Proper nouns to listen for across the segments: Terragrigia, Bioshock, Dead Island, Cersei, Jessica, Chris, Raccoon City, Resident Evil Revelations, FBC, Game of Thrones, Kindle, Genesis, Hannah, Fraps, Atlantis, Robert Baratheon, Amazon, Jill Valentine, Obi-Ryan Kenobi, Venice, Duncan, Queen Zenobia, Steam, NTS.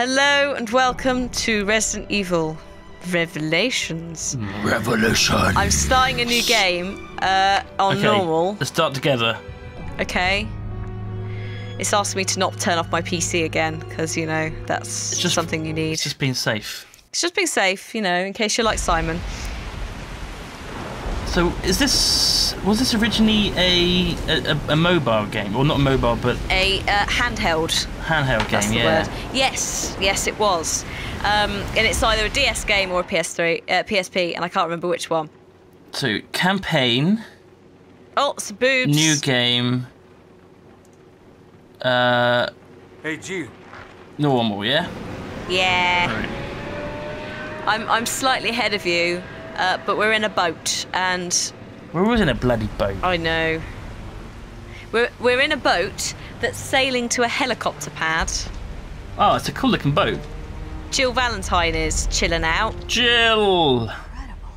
Hello and welcome to Resident Evil Revelations. Revelations. I'm starting a new game on normal. Let's start together. Okay. It's asked me to not turn off my PC again because, you know, that's just something you need. It's just being safe. It's just being safe, you know, in case you're like Simon. So is this, was this originally a mobile game? Well, not mobile, but... A handheld. Handheld game, yeah. That's the word. Yes, yes it was. And it's either a DS game or a PSP, and I can't remember which one. So, campaign. Oh, it's boobs. New game. Hey, Jill. Normal, yeah? Yeah. Right. I'm slightly ahead of you. But we're in a boat, and we're always in a bloody boat. I know. We're in a boat that's sailing to a helicopter pad. Oh, it's a cool looking boat. Jill Valentine is chilling out. Jill. Incredible.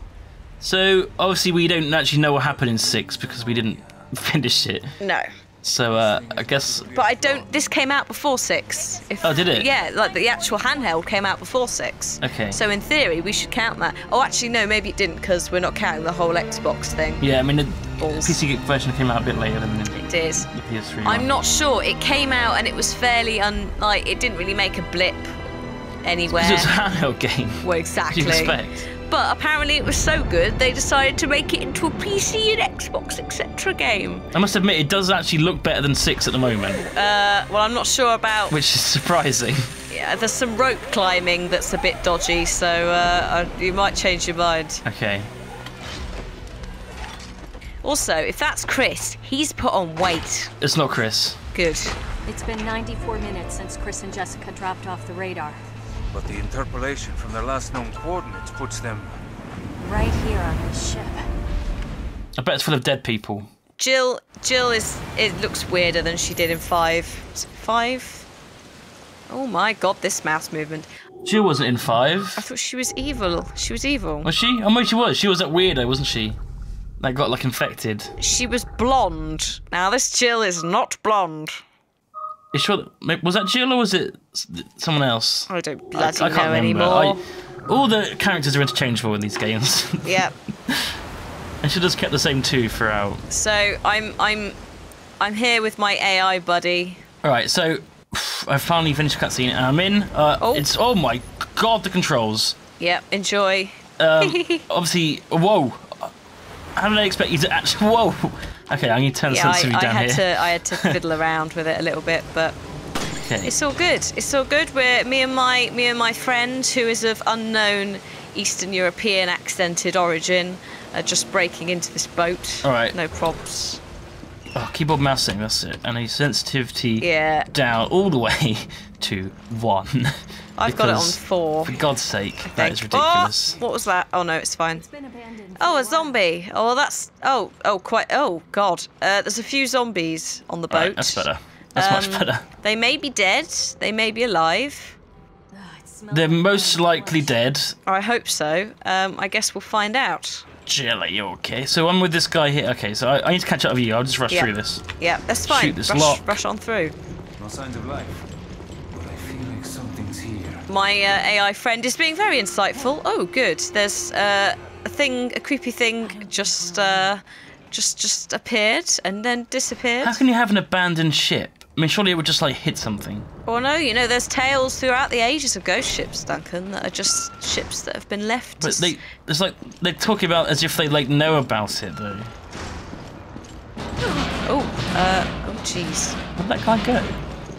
So obviously we don't actually know what happened in 6 because we didn't finish it. No. So I guess. But I don't. This came out before 6. If, oh, did it? Yeah, like the actual handheld came out before 6. Okay. So in theory, we should count that. Oh, actually, no, maybe it didn't because we're not counting the whole Xbox thing. Yeah, I mean the PC version came out a bit later than the, it did. The PS3. One. I'm not sure. It came out and it was fairly like it didn't really make a blip anywhere. It's a handheld game. Well, exactly. What do you expect? But apparently it was so good, they decided to make it into a PC and Xbox, etc. game. I must admit, it does actually look better than 6 at the moment. Well, I'm not sure about... Which is surprising. Yeah, there's some rope climbing that's a bit dodgy, so you might change your mind. Okay. Also, if that's Chris, he's put on weight. It's not Chris. Good. It's been 94 minutes since Chris and Jessica dropped off the radar. But the interpolation from their last known coordinates puts them... right here on this ship. I bet it's full of dead people. Jill is... it looks weirder than she did in 5. Was it 5? Oh my god, this mouse movement. Jill wasn't in 5. I thought she was evil. She was evil. Was she? Oh no, she was. She was that weirdo, wasn't she? That got, like, infected. She was blonde. Now this Jill is not blonde. You sure that, was that Jill or was it someone else? I don't bloody know remember. Anymore. All the characters are interchangeable in these games. Yep. I should have kept the same two throughout. So I'm here with my AI buddy. All right, so I finally finished the cutscene and I'm in. It's oh my god, the controls. Yep, enjoy. Obviously, whoa. How did I expect you to actually? Whoa. Okay, I need to turn the sensitivity down here. I had to fiddle around with it a little bit, but okay. It's all good. It's all good. We're me and my friend, who is of unknown Eastern European accented origin, are just breaking into this boat. All right, no probs. Oh, keyboard mousing. That's it. And a sensitivity down all the way to 1. I've got it on 4. For God's sake, that is ridiculous. Oh, what was that? Oh no, it's fine. It's been abandoned. Oh, a zombie. Oh, that's oh god. There's a few zombies on the boat. Right, that's better. That's much better. They may be dead. They may be alive. Oh, they're most likely dead. I hope so. I guess we'll find out. Jill, are you okay? So I'm with this guy here. Okay, so I need to catch up with you. I'll just rush through this. Yeah, that's fine. Shoot this rush on through. No signs of life. My AI friend is being very insightful. Oh, good. There's a creepy thing, just appeared and then disappeared. How can you have an abandoned ship? I mean, surely it would just like hit something. Well, no, you know, there's tales throughout the ages of ghost ships, Duncan, that are just ships that have been left. But it's like they're talking about as if they like know about it, though. Oh, jeez. Where'd that guy go?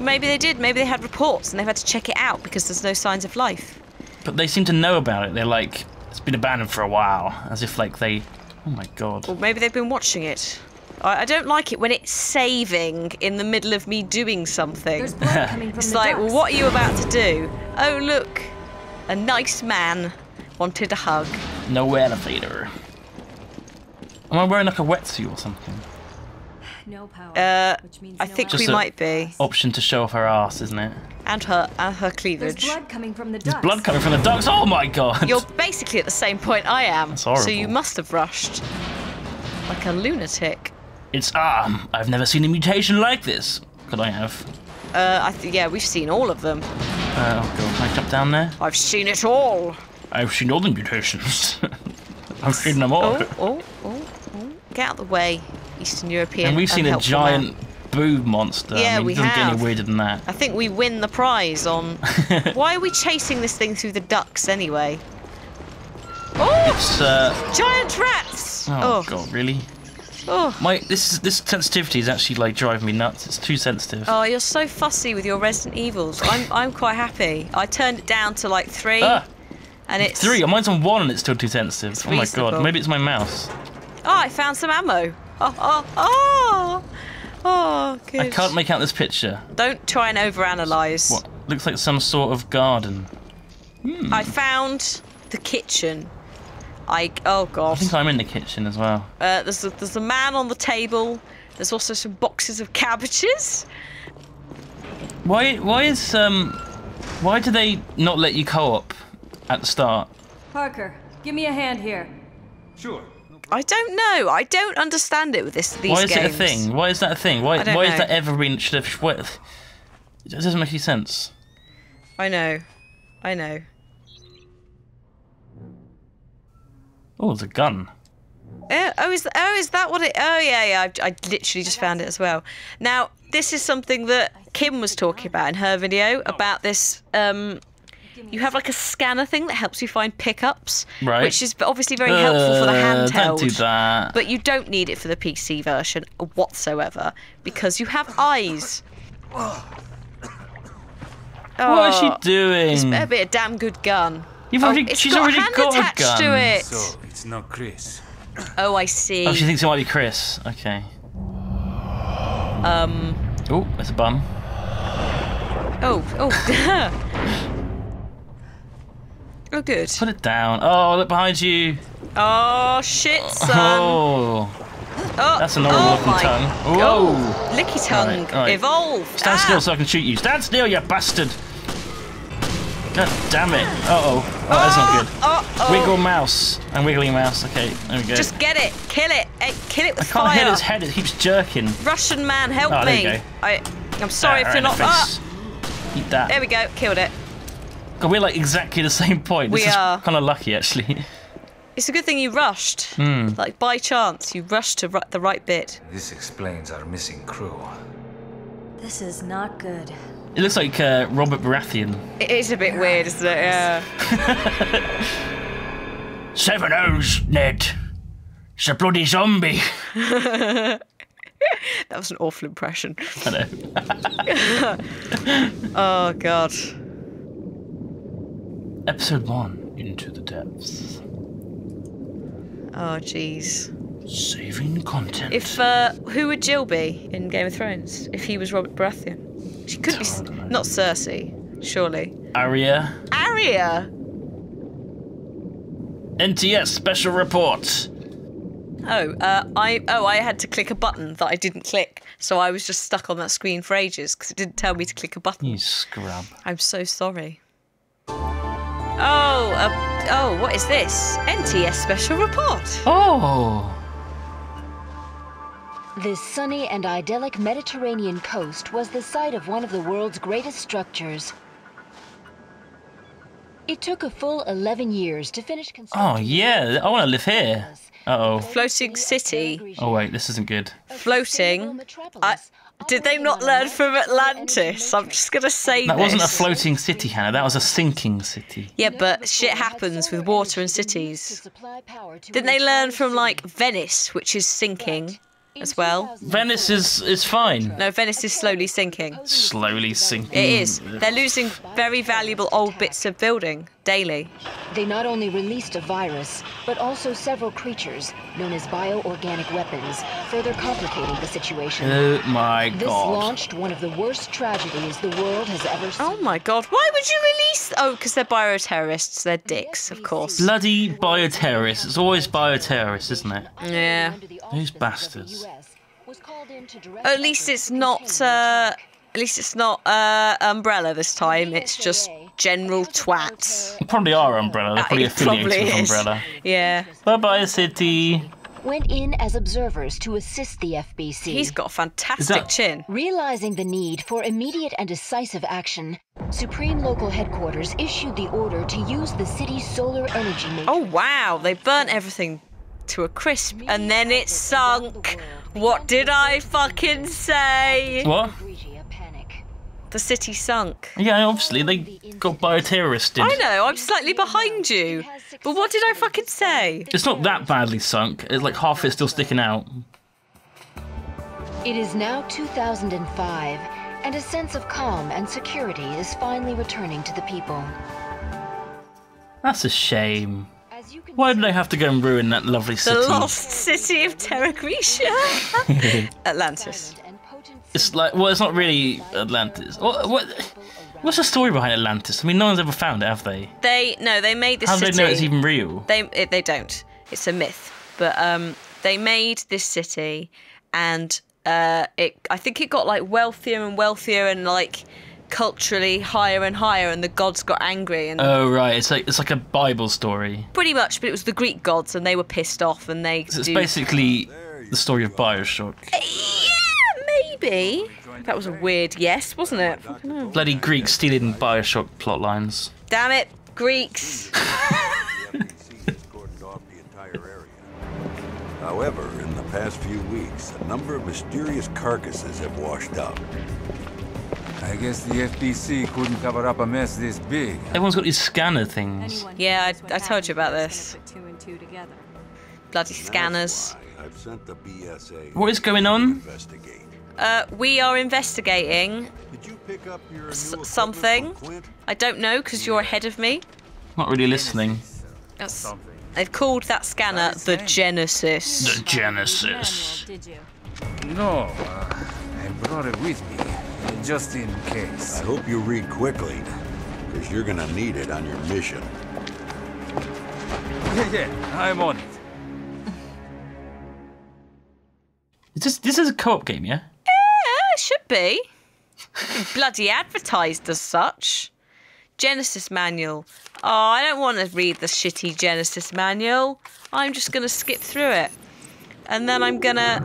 Maybe they did. Maybe they had reports and they've had to check it out because there's no signs of life. But they seem to know about it. They're like, it's been abandoned for a while, as if like they... Oh my god. Or maybe they've been watching it. I don't like it when it's saving in the middle of me doing something. It's like, well, what are you about to do? Oh, look. A nice man wanted a hug. No elevator. Am I wearing like a wetsuit or something? No power, which means I think we might be. Option to show off her ass, isn't it? And her cleavage. There's blood coming from the ducks. There's blood coming from the ducks. Oh my god! You're basically at the same point I am. That's horrible. So you must have rushed like a lunatic. It's I've never seen a mutation like this. Could I have? Yeah, we've seen all of them. Oh god, can I jump down there? I've seen it all. I've seen all the mutations. I've seen them all. Oh. Get out of the way, Eastern European. And we've seen a giant boob monster. Yeah, I mean, we have. It doesn't get any weirder than that. I think we win the prize on... Why are we chasing this thing through the ducts anyway? Oh! It's, giant rats! Oh, god, really? Oh. This sensitivity is actually like driving me nuts. It's too sensitive. Oh, you're so fussy with your Resident Evils. I'm quite happy. I turned it down to like 3, and it's 3. Mine's on 1, and it's still too sensitive. It's reasonable. My god, maybe it's my mouse. Oh, I found some ammo. Oh, good. I can't make out this picture. Don't try and overanalyze. What looks like some sort of garden. Hmm. I found the kitchen. Oh god! I think I'm in the kitchen as well. There's a man on the table. There's also some boxes of cabbages. Why do they not let you co-op at the start? Parker, give me a hand here. Sure. I don't know. I don't understand it with these games. Why is it a thing? Why is that a thing? Why is that ever been? It doesn't make any sense. I know. Oh, there's a gun. Is that what it... Oh, yeah, I literally just found it as well. Now, this is something that Kim was talking about in her video, about this... you have, like, a scanner thing that helps you find pickups, right. Which is obviously very helpful for the handheld. Don't do that. But you don't need it for the PC version whatsoever, because you have eyes. What is she doing? It's better be a damn good gun. She's already got a hand attached to it. So it's not Chris. Oh, I see. Oh, she thinks it might be Chris. Okay. Oh, that's a bum. Oh. Oh, good. Put it down. Oh, look behind you. Oh shit, son. Oh. That's an old looking tongue. Oh. Licky tongue. All right. Evolve. Stand still so I can shoot you. Stand still, you bastard. God damn it. Oh, that's not good. Wiggle mouse. I'm wiggling mouse. Okay, there we go. Just get it. Kill it. Kill it with fire. I can't hit its head. It keeps jerking. Russian man, help me. There you go. I'm sorry if you're not... Eat that. There we go. Killed it. God, we're like exactly the same point. This is kind of lucky, actually. It's a good thing you rushed. Like, by chance, you rushed to the right bit. This explains our missing crew. This is not good. It looks like Robert Baratheon. It is a bit weird, isn't it? Yeah. 7 O's, Ned. It's a bloody zombie. That was an awful impression. I know. Oh, God. Episode 1, Into the Depths. Oh, jeez. Saving content. If who would Jill be in Game of Thrones if he was Robert Baratheon? She could be... Not Cersei, surely. Arya! NTS special report. I had to click a button that I didn't click, so I was just stuck on that screen for ages because it didn't tell me to click a button. You scrub. I'm so sorry. Oh, what is this? NTS special report. Oh. This sunny and idyllic Mediterranean coast was the site of one of the world's greatest structures. It took a full 11 years to finish construction. Oh, yeah, I want to live here. Uh-oh. Floating city. Oh, wait, this isn't good. Floating. Did they not learn from Atlantis? I'm just going to say that wasn't a floating city, Hannah. That was a sinking city. Yeah, but shit happens with water and cities. Didn't they learn from, like, Venice, which is sinking? As well. Venice is fine. No, Venice is slowly sinking. Slowly sinking. It is. They're losing very valuable old bits of building daily. They not only released a virus, but also several creatures known as bioorganic weapons, further complicating the situation. Oh my god. This launched one of the worst tragedies the world has ever seen. Oh my god. Why would you release... Oh, because they're bioterrorists. They're dicks, of course. Bloody bioterrorists. It's always bioterrorists, isn't it? Yeah. Those bastards. At least it's not Umbrella this time, it's just general twats. Probably are Umbrella, they're probably affiliated with Umbrella. Yeah. Bye bye city. went in as observers to assist the FBC. He's got a fantastic chin. Realizing the need for immediate and decisive action, Supreme Local Headquarters issued the order to use the city's solar energy matrix. Oh wow, they burnt everything to a crisp and then it sunk. What did I fucking say? What? The city sunk. Yeah, obviously, they got bioterroristed. I know, I'm slightly behind you. But what did I fucking say? It's not that badly sunk. It's like half it's still sticking out. It is now 2005, and a sense of calm and security is finally returning to the people. That's a shame. Why did they have to go and ruin that lovely city? The lost city of Terragrigia. Atlantis. It's like, well, it's not really Atlantis. What's the story behind Atlantis? I mean, no one's ever found it, have they? No, they made this city. How do they know it's even real? They don't. It's a myth. But they made this city, and I think it got like wealthier and wealthier, and like culturally higher and higher, and the gods got angry. And oh right, it's like a Bible story. Pretty much, but it was the Greek gods, and they were pissed off, and they. So it's basically the story of Bioshock. Maybe. That was a weird yes, wasn't it? Bloody Greeks stealing Bioshock plot lines. Damn it, Greeks! However, in the past few weeks, a number of mysterious carcasses have washed up. I guess the FBC couldn't cover up a mess this big. Everyone's got these scanner things. Yeah, I told you about this. Bloody scanners. What is going on? We are investigating something. I don't know because you're ahead of me. Not really listening. They've called that scanner the Genesis. The Genesis. No, I brought it with me just in case. I hope you read quickly because you're gonna need it on your mission. Yeah, I'm on it. This is a co-op game, yeah? It should be. Bloody advertised as such. Genesis manual. Oh, I don't want to read the shitty Genesis manual. I'm just going to skip through it. And then I'm going to...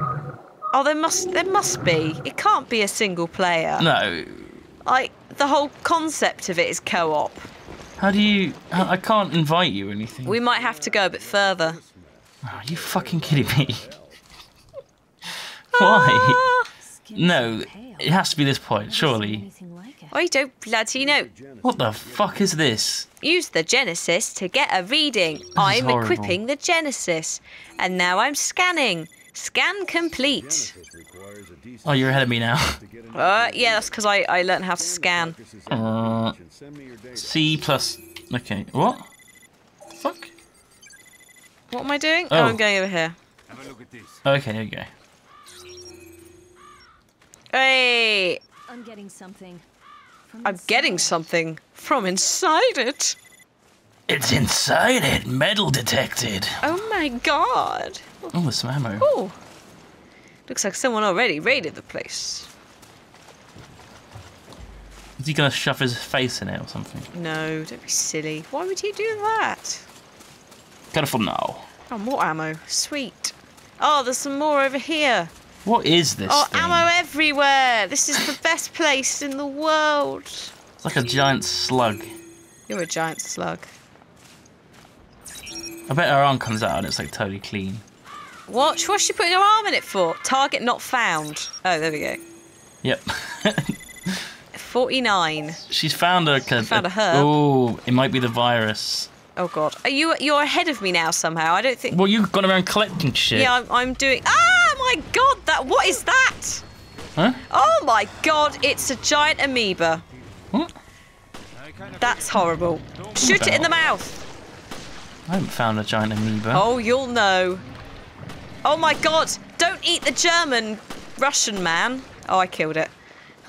Oh, there must be. It can't be a single player. No. The whole concept of it is co-op. How do you... I can't invite you or anything. We might have to go a bit further. Oh, are you fucking kidding me? Why? No, it has to be this point, surely. I don't bloody know. What the fuck is this? Use the Genesis to get a reading. I'm equipping the Genesis. And now I'm scanning. Scan complete. Oh, you're ahead of me now. Yeah, that's because I learned how to scan. C plus... Okay, what? Fuck? What am I doing? Oh, I'm going over here. Okay, here we go. Hey! I'm getting something. From inside it. It's inside it. Metal detected. Oh my god. Oh, there's some ammo. Oh. Looks like someone already raided the place. Is he gonna shove his face in it or something? No, don't be silly. Why would he do that? Careful now. Oh, more ammo. Sweet. Oh, there's some more over here. What is this? Oh, thing? Ammo everywhere! This is the best place in the world. It's like a giant slug. You're a giant slug. I bet her arm comes out and it's like totally clean. Watch, what's she putting her arm in it for? Target not found. Oh, there we go. Yep. 49. She's found a. Found a herb. Oh, it might be the virus. Oh god, are you're ahead of me now somehow? I don't think. Well, you've gone around collecting shit. Yeah, I'm doing. Ah! Oh my god, what is that? Huh? Oh my god, it's a giant amoeba. What? That's horrible. Shoot it in the mouth. I haven't found a giant amoeba. Oh, you'll know. Oh my god, don't eat the Russian man. Oh, I killed it.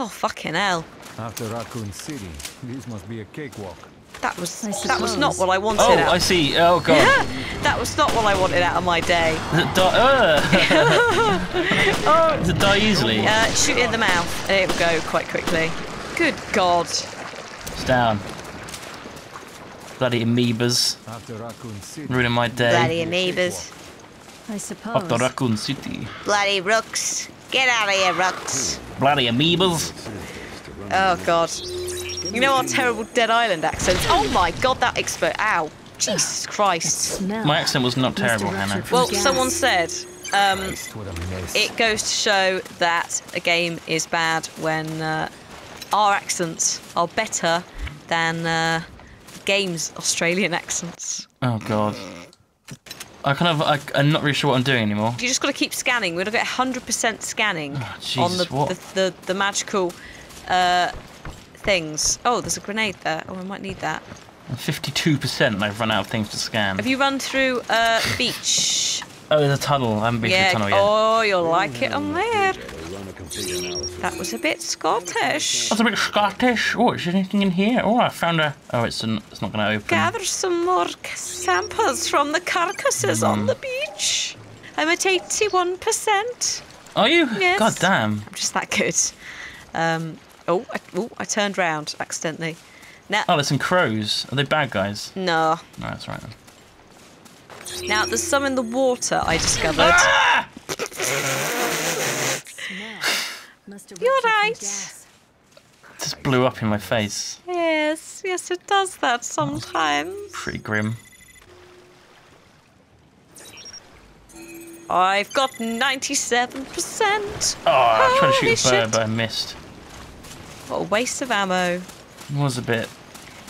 Oh, fucking hell. After Raccoon City, this must be a cakewalk. That was not what I wanted. Oh, I see. Oh god. That was not what I wanted out of my day. Does it die easily? Shoot it in the mouth, and it will go quite quickly. Good god. It's down. Bloody amoebas. Ruining my day. Bloody amoebas. I suppose. Of the Raccoon City. Bloody rooks. Get out of here, rooks. Bloody amoebas. Oh, God. You know our terrible Dead Island accents? Oh, my God, that expert. Ow. Jesus Christ. My accent was not terrible, Hannah. Well, someone said it goes to show that a game is bad when our accents are better than the game's Australian accents. Oh, God. I'm not really sure what I'm doing anymore. You just got to keep scanning. We're going to get 100% scanning on the magical things. Oh, there's a grenade there. Oh, I might need that. 52% and I've run out of things to scan. Have you run through beach? Oh, there's a tunnel. I haven't been through the tunnel yet. Oh, you'll like it on there. That was a bit Scottish. That's a bit Scottish. Oh, is there anything in here? Oh, I found a... Oh, it's not going to open. Gather some more samples from the carcasses on the beach. I'm at 81%. Are you? Yes. God damn. I'm just that good. I turned round accidentally. Now, oh, there's some crows. Are they bad guys? No. No, that's right then. Now, there's some in the water, I discovered. Ah! You're right. It just blew up in my face. Yes, yes, it does that sometimes. Oh, pretty grim. I've got 97%. Oh, I was trying to shoot a bird, but I missed. What a waste of ammo. It was a bit.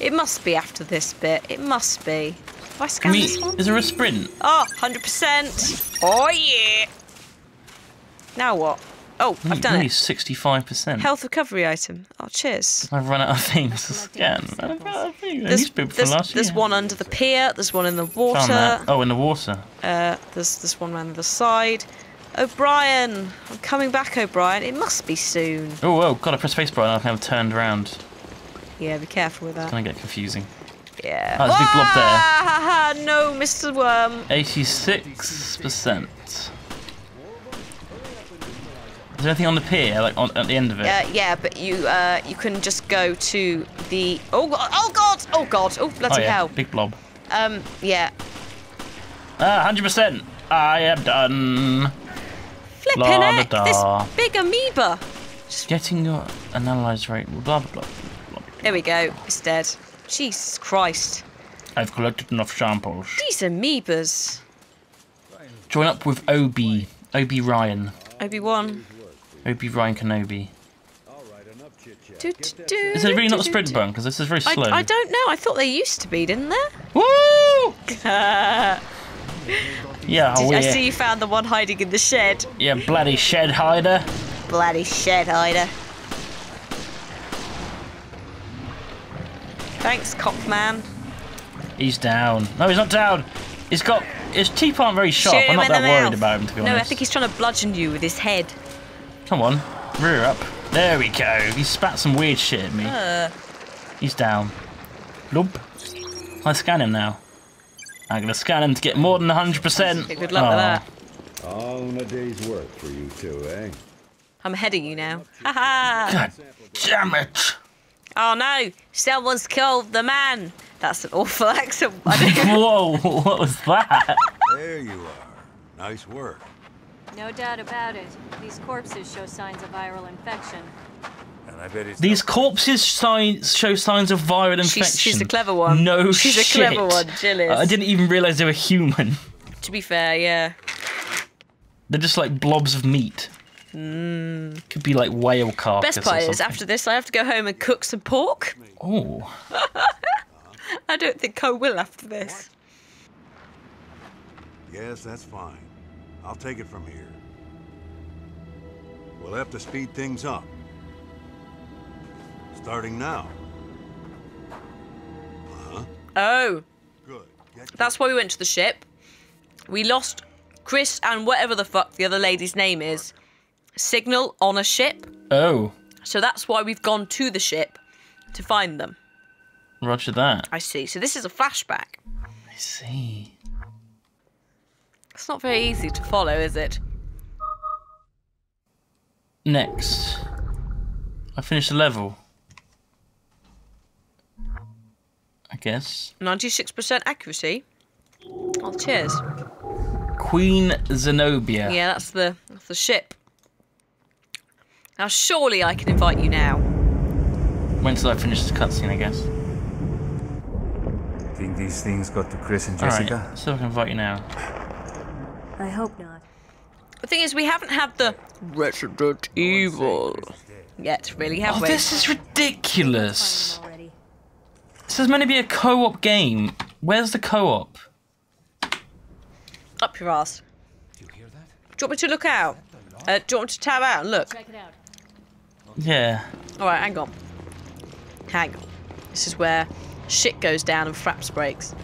It must be after this bit. It must be. Have I scanned this one? Is there a sprint? Oh, 100%. Oh, yeah. Now what? Oh, I've done it. 65%. Health recovery item. Oh, cheers. I've run out of things to scan. I've run out of things. There's one under the pier. There's one in the water. Oh, in the water. There's one around the side. O'Brien. I'm coming back, O'Brien. It must be soon. Oh, God, I pressed spacebar and I've now turned around. Yeah, be careful with that. It's going to get confusing. Yeah. Oh, there's a big blob there. Ha ha, no, Mr. Worm. 86%. Is there anything on the pier, like at the end of it? Yeah, but you can just go to the... Oh, God! Oh, bloody hell. Big blob. Yeah. 100%! I am done! Flippin' heck, this big amoeba! Just getting your analyse rate, blah, blah, blah. There we go. It's dead. Jesus Christ. I've collected enough samples. These amoebas. Join up with Obi. Obi-Ryan. Obi-Wan. Obi-Ryan Kenobi. Is it really not a sprint button? Because this is very slow. I don't know. I thought they used to be, didn't there? Woo! Yeah, I see you found the one hiding in the shed. Yeah, bloody shed hider. Bloody shed hider. Thanks, Cockman. He's down. No, he's not down. He's got... His teeth aren't very sharp. I'm not that worried about him, to be honest. No, I think he's trying to bludgeon you with his head. Come on. Rear up. There we go. He spat some weird shit at me. He's down. Lump. I scan him now. I'm going to scan him to get more than 100%. Good luck with that. All in a day's work for you two, eh? I'm heading you now. Ha-ha! God damn it! Oh no, someone's killed the man. That's an awful accent. Whoa, what was that? There you are. Nice work. No doubt about it. These corpses show signs of viral infection. And I bet it's show signs of viral infection. She's a clever one. No shit. She's a clever one, Jill is. I didn't even realise they were human. To be fair, yeah. They're just like blobs of meat. Mm. Could be like whale carcass. Best part is, after this, I have to go home and cook some pork. Oh. I don't think I will after this. Yes, that's fine. I'll take it from here. We'll have to speed things up. Starting now. Uh-huh. Oh. Good. That's why we went to the ship. We lost Chris and whatever the fuck the other lady's name is. Signal on a ship. Oh. So that's why we've gone to the ship to find them. Roger that. I see. So this is a flashback. I see. It's not very easy to follow, is it? Next. I finished the level. I guess. 96% accuracy. Oh, cheers. Queen Zenobia. Yeah, that's the ship. Now surely I can invite you now. Wait until I finish this cutscene, I guess. Think these things got to Chris and Jessica? All right, so I can invite you now. I hope not. The thing is, we haven't had the Resident Evil yet, really, have we? This is ridiculous. This is meant to be a co-op game. Where's the co-op? Up your ass. Do you hear that? Do you want me to look out? Do you want me to tab out and look? Check it out. Yeah. All right, hang on. Hang on. This is where shit goes down and fraps breaks.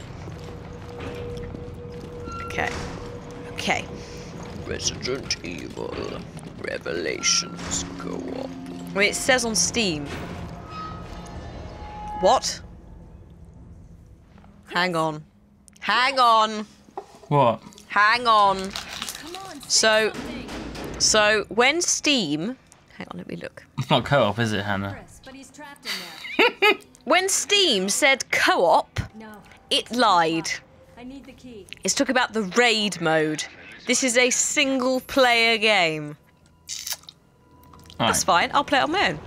Okay. Okay. Resident Evil Revelations co-op. I mean, it says on Steam. What? Hang on. Hang on. What? Hang on. So when Steam, hang on, let me look. It's not co-op, is it, Hannah? When Steam said co-op, it lied. I need the key. It's talking about the raid mode. This is a single-player game. Right. That's fine. I'll play it on my own.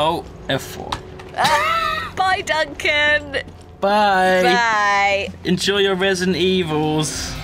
Oh, F4. Bye, Duncan. Bye. Bye. Enjoy your Resident Evils.